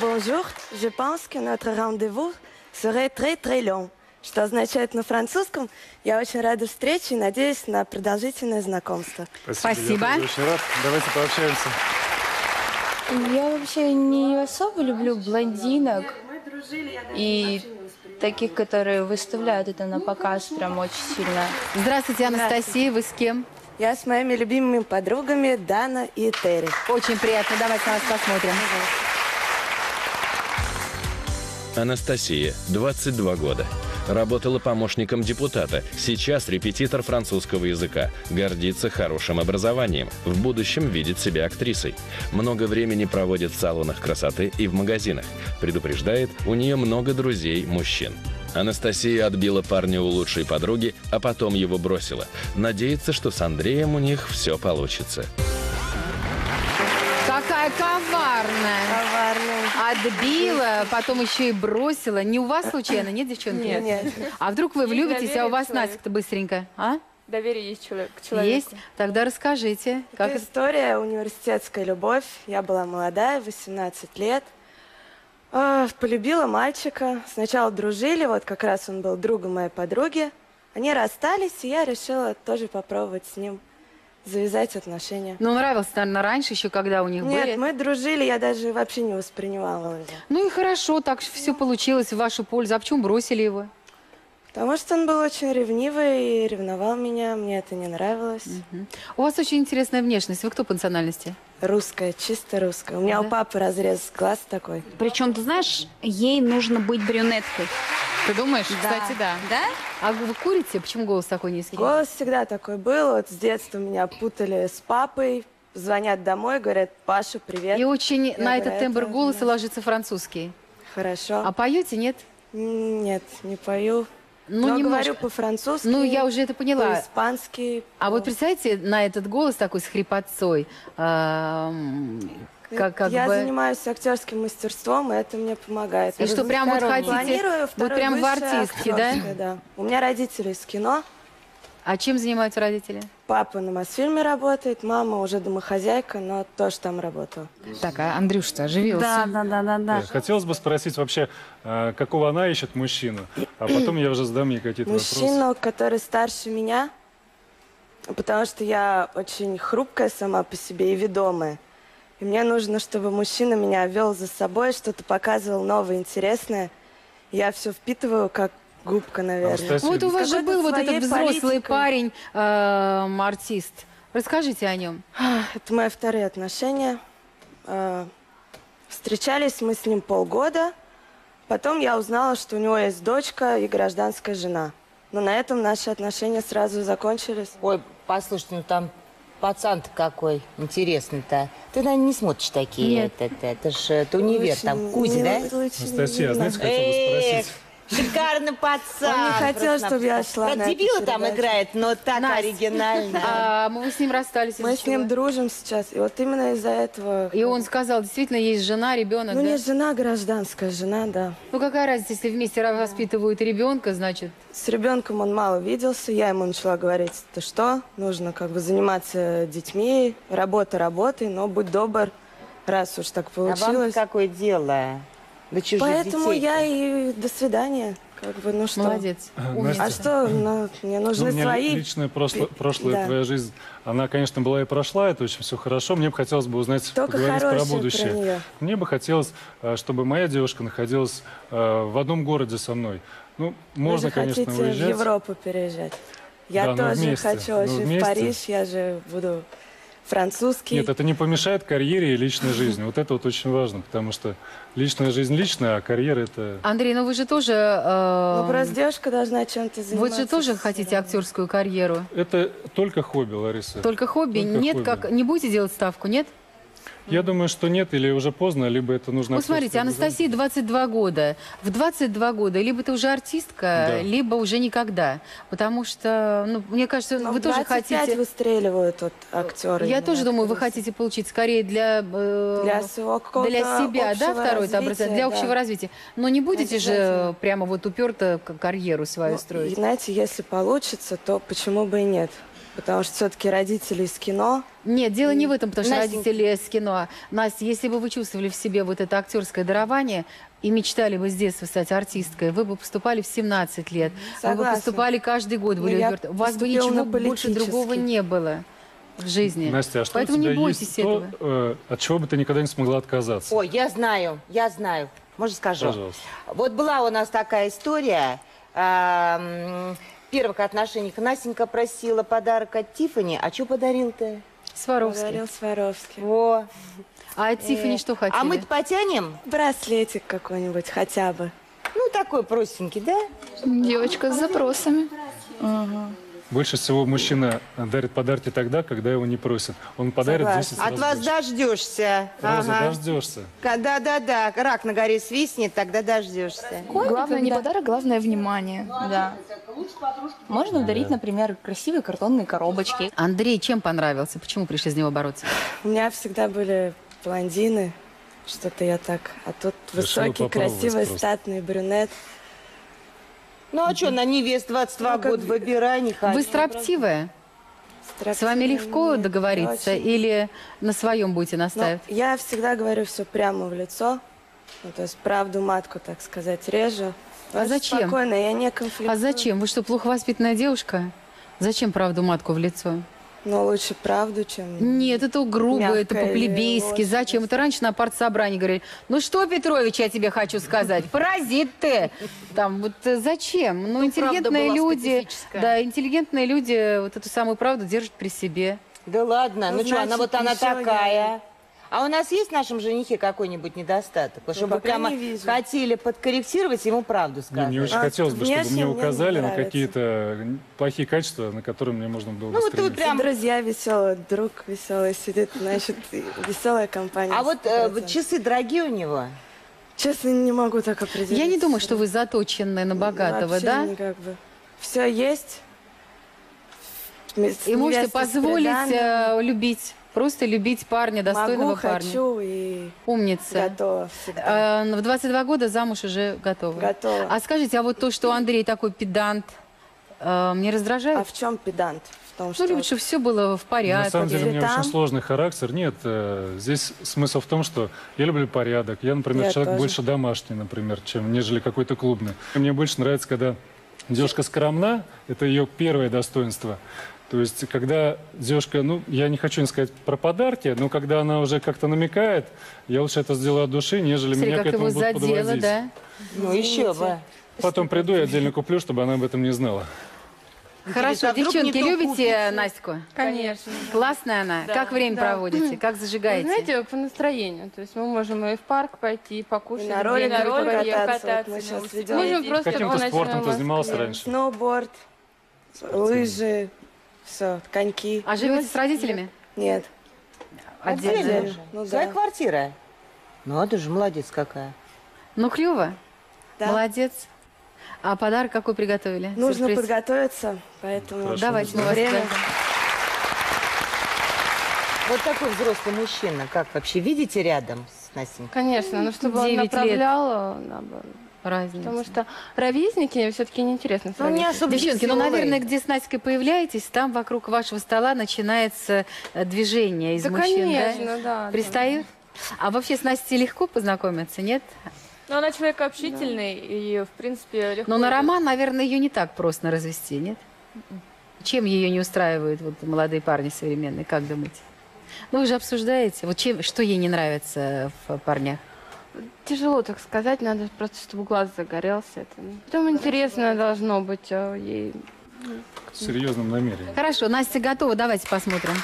Bonjour. Je pense que notre rendez-vous serait très long. Что означает на французском. Я очень рада встрече и надеюсь на продолжительное знакомство. Спасибо. Я очень рад. Давайте пообщаемся. Я вообще не особо люблю блондинок и таких, которые выставляют это на показ прям очень сильно. Здравствуйте, Анастасия. Вы с кем? Я с моими любимыми подругами Дана и Этери. Очень приятно. Давайте на вас посмотрим. Анастасия, 22 года. Работала помощником депутата, сейчас репетитор французского языка, гордится хорошим образованием, в будущем видит себя актрисой. Много времени проводит в салонах красоты и в магазинах. Предупреждает, у нее много друзей-мужчин. Анастасия отбила парня у лучшей подруги, а потом его бросила. Надеется, что с Андреем у них все получится. Какая коварная. Отбила, потом еще и бросила. Не у вас случайно, нет, девчонки? Нет. А вдруг вы влюбитесь, а у вас Настя-то быстренько, а? Доверие есть к человеку. Есть? Тогда расскажите. Как это... История, университетская любовь. Я была молодая, 18 лет. Полюбила мальчика. Сначала дружили, вот как раз он был другом моей подруги. Они расстались, и я решила тоже попробовать с ним завязать отношения. Ну, нравился, наверное, раньше еще, когда у них были. Нет, мы дружили, я даже вообще не воспринимала его. Ну и хорошо, так все получилось в вашу пользу. А почему бросили его? Потому что он был очень ревнивый и ревновал меня, мне это не нравилось. Угу. У вас очень интересная внешность. Вы кто по национальности? Русская, чисто русская. У меня у папы разрез глаз такой. Причем, ты знаешь, ей нужно быть брюнеткой. Ты думаешь? Да. Кстати, да. Да? А вы курите? Почему голос такой низкий? Голос всегда такой был. Вот с детства меня путали с папой. Звонят домой, говорят: Паша, привет. И очень на этот тембр голоса ложится французский. Хорошо. А поете, нет? Нет, не пою. Ну, не говорю по-французски. Ну, я уже это поняла. По-испански. А вот представьте, на этот голос такой с хрипотцой. Я занимаюсь актерским мастерством, и это мне помогает. И что, прям вот хотите? Вот прям в артистке, да? У меня родители из кино. А чем занимаются родители? Папа на Мосфильме работает, мама уже домохозяйка, но тоже там работала. Так, а Андрюш-то оживился. Да. Хотелось бы спросить вообще, какого она ищет мужчину, а потом я уже задам ей какие-то вопросы. Мужчину, который старше меня, потому что я очень хрупкая сама по себе и ведомая. И мне нужно, чтобы мужчина меня вел за собой, что-то показывал новое, интересное. Я все впитываю, как губка, наверное. Вот у вас же был вот этот взрослый парень, артист. Расскажите о нем. Это мои вторые отношения. Встречались мы с ним полгода. Потом я узнала, что у него есть дочка и гражданская жена. Но на этом наши отношения сразу закончились. Ой, послушайте, ну там пацан-то какой интересный-то. Ты, наверное, не смотришь такие. Нет. Это же это универ, очень, там Кузя, да? Анастасия, знаете, хотела спросить? Шикарный пацан. Он не хотел, чтобы я шла. Про дебила там играет, но так оригинально. А мы с ним расстались. Мы с ним дружим сейчас. И вот именно из-за этого... И он сказал, действительно, есть жена, ребенок. Ну, не жена, гражданская жена, да. Ну, какая разница, если вместе воспитывают ребенка, значит... С ребенком он мало виделся. Я ему начала говорить, ты что, нужно как бы заниматься детьми, работа работой, но будь добр, раз уж так получилось. А вам какое дело? Поэтому я и до свидания. Как бы, ну что? Молодец. Настя, а что? Ну, мне нужны свои. Личная прошлая твоя жизнь, она, конечно, была и прошла, это очень все хорошо. Мне бы хотелось бы узнать, поговорить про будущее. Мне бы хотелось, чтобы моя девушка находилась в одном городе со мной. Ну, можно, конечно, уезжать. Вы же хотите в Европу переезжать. Я тоже хочу очень в Париж, я же буду французский. Нет, это не помешает карьере и личной жизни. Вот это вот очень важно, потому что личная жизнь личная, а карьера это... Андрей, ну вы же тоже... Ну, просто девушка должна чем-то заниматься. Вы же тоже хотите актерскую карьеру? Это только хобби, Лариса. Только хобби? Нет, как... Не будете делать ставку, нет? Я думаю, что нет, или уже поздно, либо это нужно... Вот смотрите, Анастасии 22 года. В 22 года либо ты уже артистка, да, либо уже никогда. Потому что, ну, мне кажется, но вы тоже хотите... выстреливают вот актеры. Я тоже думаю, вы хотите получить скорее для себя, да, второе образование, для общего развития. Но не будете же прямо вот уперто карьеру свою строить? Знаете, если получится, то почему бы и нет? Потому что все-таки родители из кино... Нет, дело не в этом, потому что родители из кино. Настя, если бы вы чувствовали в себе вот это актерское дарование и мечтали бы с детства стать артисткой, вы бы поступали в 17 лет. Согласна. Вы бы поступали каждый год. У вас бы ничего больше другого не было в жизни. Настя, а что поэтому у тебя не бойтесь этого. От чего бы ты никогда не смогла отказаться? Ой, я знаю, я знаю. Можно скажу? Пожалуйста. Вот была у нас такая история... Первых отношений. Настенька просила подарок от Тиффани. А что подарил-то? Сваровский. Подарил Сваровский. Во. А от Тиффани что хотели? А мы-то потянем? Браслетик какой-нибудь хотя бы. Ну, такой простенький, да? Девочка с запросами. Ага. Больше всего мужчина дарит подарки тогда, когда его не просят. Он подарит 10 раз. От вас дождешься. Роза, дождешься. Да-да-да, рак на горе свистнет, тогда дождешься. Главное не подарок, главное внимание. Да. Можно дарить, например, красивые картонные коробочки. Андрей чем понравился? Почему пришли за него бороться? У меня всегда были блондины, что-то я так. А тут высокий, красивый, статный брюнет. Ну а что, на невест 22 года выбирай, не хочу. Вы строптивая? С вами легко договориться или на своем будете настаивать? Ну, я всегда говорю все прямо в лицо, ну, то есть правду матку, так сказать, режу. А зачем? Спокойно, я не конфликтую. А зачем? Вы что, плохо воспитанная девушка? Зачем правду матку в лицо? Но лучше правду, чем... Нет, это грубо, это по-плебейски. Зачем? Это раньше на партсобрании говорили. Ну что, Петрович, я тебе хочу сказать? Паразит ты! Там, вот зачем? Ну, интеллигентные люди вот эту самую правду держат при себе. Да ладно, ну что, она такая. А у нас есть в нашем женихе какой-нибудь недостаток? Чтобы прямо хотели подкорректировать, ему правду сказать. Мне очень хотелось бы, чтобы мне указали на какие-то плохие качества, на которые мне можно было бы стремиться. Ну, вот ты прям... Друзья веселые, друг веселый сидит, значит, веселая компания. А вот часы дорогие у него? Честно, не могу так определить. Я не думаю, что вы заточены на богатого, да? Вообще никак бы. Все есть. И можете позволить любить. Просто любить парня, достойного парня. Хочу и... Умница. Готова всегда. В 22 года замуж уже готова. Готова. А скажите, а вот то, что Андрей такой педант, не раздражает? А в чем педант? В том, что... Ну, лучше все было в порядке. На самом деле, у меня очень сложный характер. Нет, здесь смысл в том, что я люблю порядок. Я, например, человек больше домашний, например, чем нежели какой-то клубный. Мне больше нравится, когда девушка скромна, это ее первое достоинство. То есть, когда девушка, ну, я не хочу не сказать про подарки, но когда она уже как-то намекает, я лучше это сделаю от души, нежели меня к этому будут подводить. Да? Ну, еще бы. Потом приду и отдельно куплю, чтобы она об этом не знала. Хорошо, девчонки, любите Настю? Конечно. Классная она? Да. Как время проводите? Как зажигаете? Вы знаете, по настроению. То есть мы можем и в парк пойти, покушать, и на роликах кататься. Мы каким-то спортом ты занималась раньше? Сноуборд, лыжи. Все, коньки. А живете с родителями? Нет. Отдельно? Ну, да. Своя квартира. Ну, а ты же молодец какая. Ну, клево. Да. Молодец. А подарок какой приготовили? Нужно подготовиться, поэтому... Хорошо, давайте мы вас поздравим. Вот такой взрослый мужчина, как вообще, видите рядом с Настенькой? Конечно, но чтобы он направлял... Разница. Потому что ровесники все-таки неинтересно. Ну, не особо. Девчонки, ну, наверное, где с Настей появляетесь, там вокруг вашего стола начинается движение из мужчин. Конечно, да. Пристают? Да. А вообще с Настей легко познакомиться, нет? Но она человек общительный, да. И, в принципе, легко... Но на роман, наверное, ее не так просто развести, нет? Чем ее не устраивают вот, молодые парни современные, как думаете? Ну, вы же обсуждаете, вот чем, что ей не нравится в парнях? Тяжело так сказать, надо просто, чтобы глаз загорелся. Это... Потом интересно должно быть ей... С серьезным намерением. Хорошо, Настя готова, давайте посмотрим.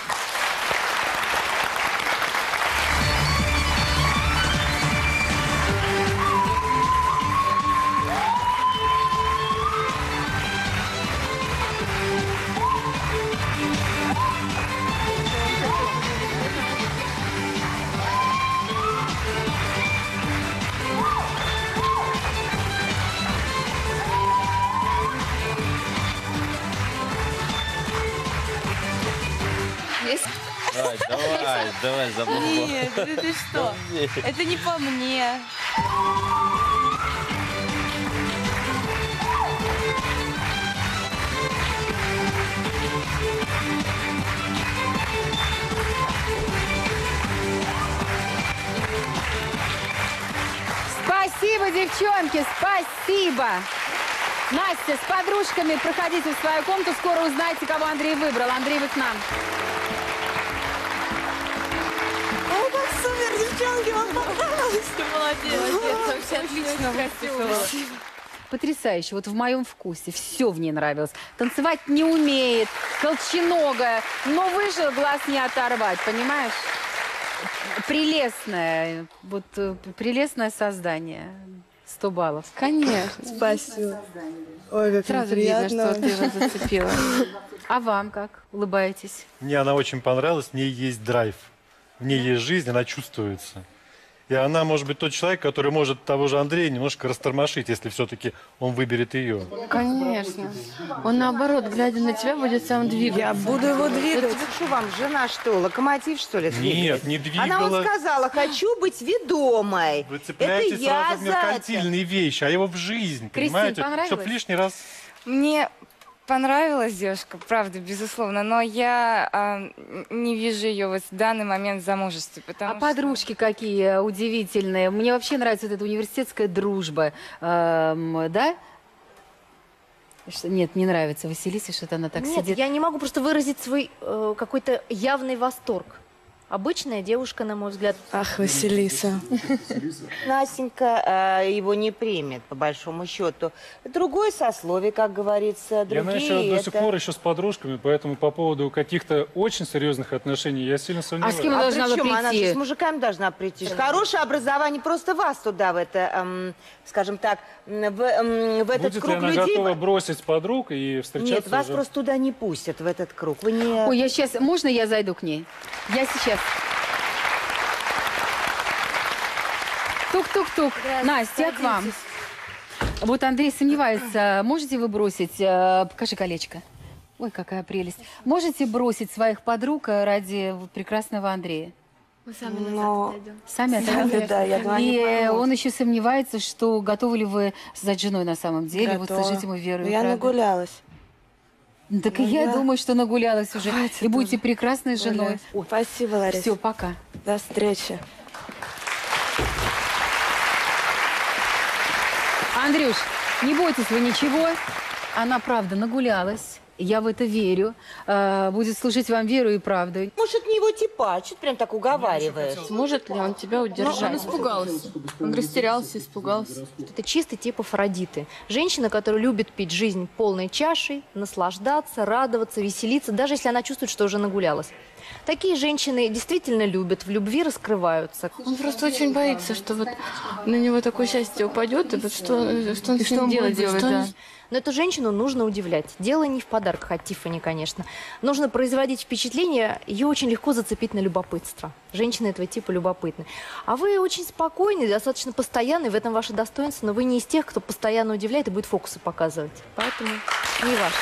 Давай, забыл. Нет, ты что? Это не по мне. Спасибо, девчонки, спасибо. Настя, с подружками проходите в свою комнату, скоро узнаете, кого Андрей выбрал. Андрей, вы к нам. Супер, девчонки, вам понравилось? Ты молодец, вообще отлично красиво. Потрясающе, вот в моем вкусе, все в ней нравилось. Танцевать не умеет, колченогая, но выжил, глаз не оторвать, понимаешь? Прелестное, вот прелестное создание. 100 баллов. Конечно. Спасибо. Ой, как сразу приятно. Видно, что ты его зацепила. А вам как? Улыбаетесь? Мне она очень понравилась, в ней есть драйв. В ней есть жизнь, она чувствуется. И она может быть тот человек, который может того же Андрея немножко растормошить, если все-таки он выберет ее. Конечно. Он наоборот, глядя на тебя, будет сам двигаться. Я буду его двигать. Это что вам, жена что, локомотив что ли? Нет, не двигала. Она вот сказала, хочу быть ведомой. Вы цепляетесь сразу в меркантильные вещи, а его в жизнь, понимаете? Чтобы лишний раз... Мне... Понравилась девушка, правда, безусловно, но я не вижу ее вот в данный момент в замужестве. А подружки какие удивительные. Мне вообще нравится вот эта университетская дружба. Да? Нет, не нравится Василисе, что-то она так нет, сидит. Нет, я не могу просто выразить свой какой-то явный восторг. Обычная девушка, на мой взгляд. Ах, Василиса. Настенька его не примет, по большому счету. Другое сословие, как говорится, другие. Я еще до сих пор еще с подружками, поэтому по поводу каких-то очень серьезных отношений я сильно сомневаюсь. А с кем должна прийти? Она с мужиками должна прийти. Хорошее образование просто вас туда, в это, скажем так, в этот круг людей. Будет ли она готова бросить подруг и встречаться? Нет, вас просто туда не пустят, в этот круг. Ой, я сейчас, можно я зайду к ней? Я сейчас. Тук-тук-тук. Настя, я к вам. Вот Андрей сомневается, можете вы бросить... Покажи колечко. Ой, какая прелесть. Можете бросить своих подруг ради прекрасного Андрея? Мы сами назад отойдем. Сами отойдем. Да, я думаю, и он еще сомневается, что готовы ли вы стать женой на самом деле. Готова. Вот сложить ему веру. Я нагулялась. Так ну, и я думаю, что нагулялась уже. Хватит и будете прекрасной женой. Ой, спасибо, Лариса. Все, пока. До встречи. Андрюш, не бойтесь вы ничего. Она, правда, нагулялась. Я в это верю. Будет служить вам веру и правду. Может, не его типа, что-то прям так уговариваешь. Сможет ли он тебя удержать? Он испугался. Он растерялся, испугался. Это чистый тип Афродиты. Женщина, которая любит пить жизнь полной чашей, наслаждаться, радоваться, веселиться, даже если она чувствует, что уже нагулялась. Такие женщины действительно любят, в любви раскрываются. Он просто очень боится, что вот на него такое счастье упадет, и вот что он с ним делать будет. Да. Но эту женщину нужно удивлять. Дело не в подарках от Тиффани, конечно. Нужно производить впечатление, ее очень легко зацепить на любопытство. Женщины этого типа любопытны. А вы очень спокойны, достаточно постоянны, в этом ваше достоинство, но вы не из тех, кто постоянно удивляет и будет фокусы показывать. Поэтому не ваше.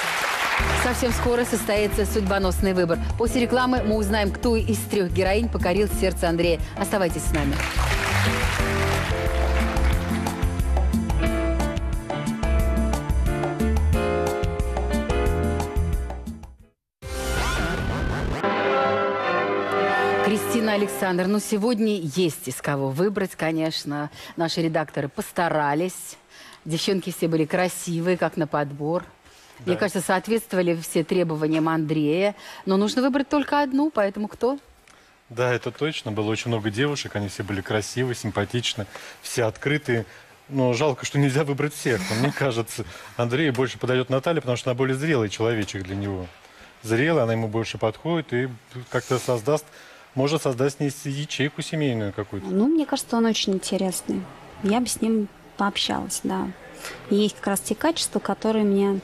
Совсем скоро состоится судьбоносный выбор. После рекламы мы узнаем, кто из трех героинь покорил сердце Андрея. Оставайтесь с нами. Кристина, Александр, ну сегодня есть из кого выбрать, конечно. Наши редакторы постарались. Девчонки все были красивые, как на подбор. Да. Мне кажется, соответствовали все требованиям Андрея. Но нужно выбрать только одну, поэтому кто? Да, это точно. Было очень много девушек, они все были красивы, симпатичны, все открытые. Но жалко, что нельзя выбрать всех. Но мне кажется, Андрею больше подойдет Наталья, потому что она более зрелый человечек для него. Зрелая, она ему больше подходит и как-то создаст... Может создать с ней ячейку семейную какую-то. Ну, мне кажется, он очень интересный. Я бы с ним пообщалась, да. И есть как раз те качества, которые меня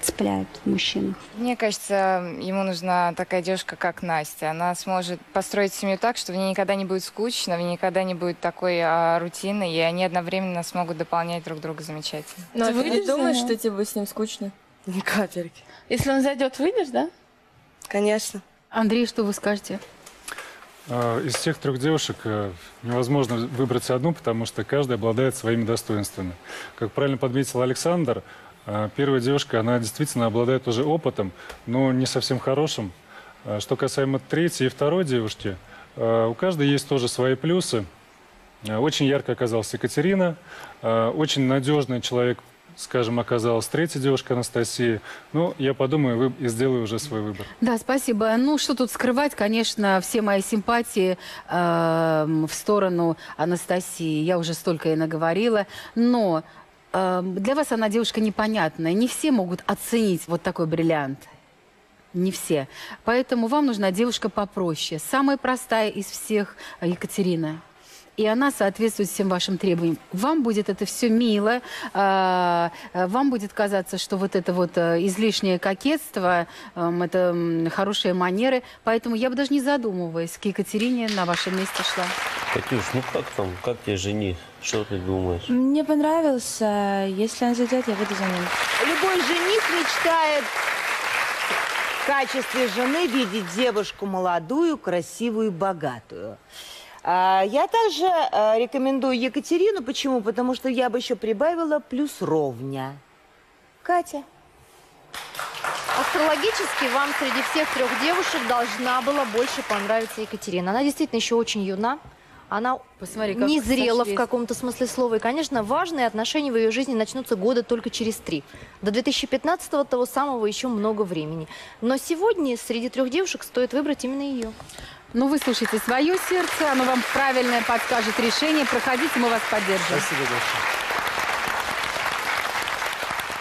цепляют в мужчинах. Мне кажется, ему нужна такая девушка, как Настя. Она сможет построить семью так, что в ней никогда не будет скучно, в ней никогда не будет такой рутины, и они одновременно смогут дополнять друг друга замечательно. Но ты выйдешь, думаешь, что тебе будет с ним скучно? Ни капельки. Если он зайдет, выйдешь, да? Конечно. Андрей, что вы скажете? Из всех трех девушек невозможно выбрать одну, потому что каждая обладает своими достоинствами. Как правильно подметил Александр, первая девушка, она действительно обладает уже опытом, но не совсем хорошим. Что касаемо третьей и второй девушки, у каждой есть тоже свои плюсы. Очень ярко оказалась Екатерина, очень надежный человек, скажем, оказалась третья девушка Анастасия. Ну, я подумаю и сделаю уже свой выбор. Да, спасибо. Ну, что тут скрывать, конечно, все мои симпатии в сторону Анастасии. Я уже столько ей наговорила. Но для вас она девушка непонятная. Не все могут оценить вот такой бриллиант. Не все. Поэтому вам нужна девушка попроще. Самая простая из всех Екатерина. И она соответствует всем вашим требованиям. Вам будет это все мило, вам будет казаться, что вот это вот излишнее кокетство, это хорошие манеры. Поэтому я бы даже не задумываясь, к Екатерине на вашем месте шла. Катюш, ну как там, как тебе жени? Что ты думаешь? Мне понравился, если он зайдет, я буду за ним. Любой жених мечтает в качестве жены видеть девушку молодую, красивую и богатую. Я также рекомендую Екатерину. Почему? Потому что я бы еще прибавила плюс ровня. Катя. Астрологически вам среди всех трех девушек должна была больше понравиться Екатерина. Она действительно еще очень юна. Она не зрела в каком-то смысле слова. И, конечно, важные отношения в ее жизни начнутся года только через 3. До 2015-го того самого еще много времени. Но сегодня среди трех девушек стоит выбрать именно ее. Ну, выслушайте свое сердце, оно вам правильное подскажет решение. Проходите, мы вас поддержим. Спасибо большое.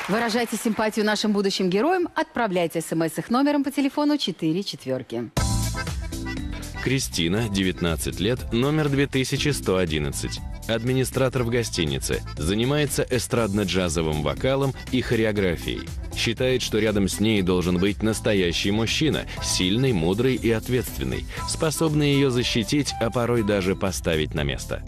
Выражайте симпатию нашим будущим героям. Отправляйте смс их номером по телефону 44. Кристина, 19 лет, номер 2111. Администратор в гостинице. Занимается эстрадно-джазовым вокалом и хореографией. Считает, что рядом с ней должен быть настоящий мужчина, сильный, мудрый и ответственный, способный ее защитить, а порой даже поставить на место.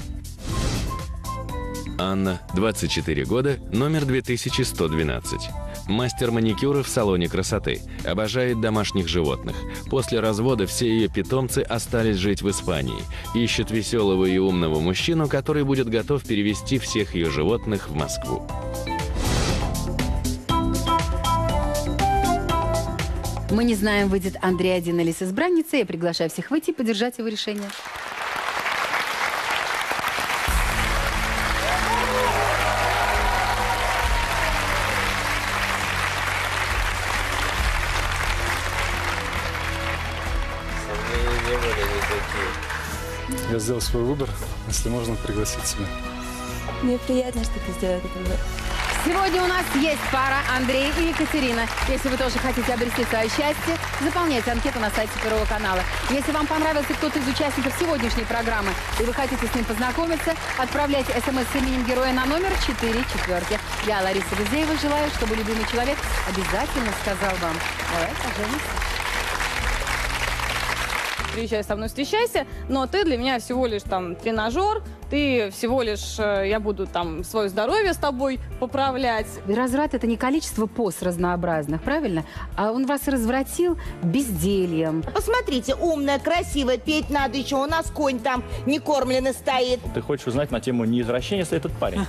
Анна, 24 года, номер 2112. Мастер маникюра в салоне красоты. Обожает домашних животных. После развода все ее питомцы остались жить в Испании. Ищет веселого и умного мужчину, который будет готов перевезти всех ее животных в Москву. Мы не знаем, выйдет Андрей один или с избранницей. Я приглашаю всех выйти и поддержать его решение. Я сделал свой выбор, если можно пригласить тебя. Мне приятно, что ты сделал этот выбор. Сегодня у нас есть пара Андрей и Екатерина. Если вы тоже хотите обрести свое счастье, заполняйте анкету на сайте Первого канала. Если вам понравился кто-то из участников сегодняшней программы, и вы хотите с ним познакомиться, отправляйте смс с именем героя на номер 44. Я, Лариса Гузеева, желаю, чтобы любимый человек обязательно сказал вам: «Давай поженимся». Приезжай со мной, встречайся, но ты для меня всего лишь там тренажер, ты всего лишь, я буду там свое здоровье с тобой поправлять. Разврат — это не количество поз разнообразных, правильно? А он вас развратил бездельем. Посмотрите, умная, красивая, петь надо еще, у нас конь там не кормленный стоит. Ты хочешь узнать на тему, не извращение, если этот парень.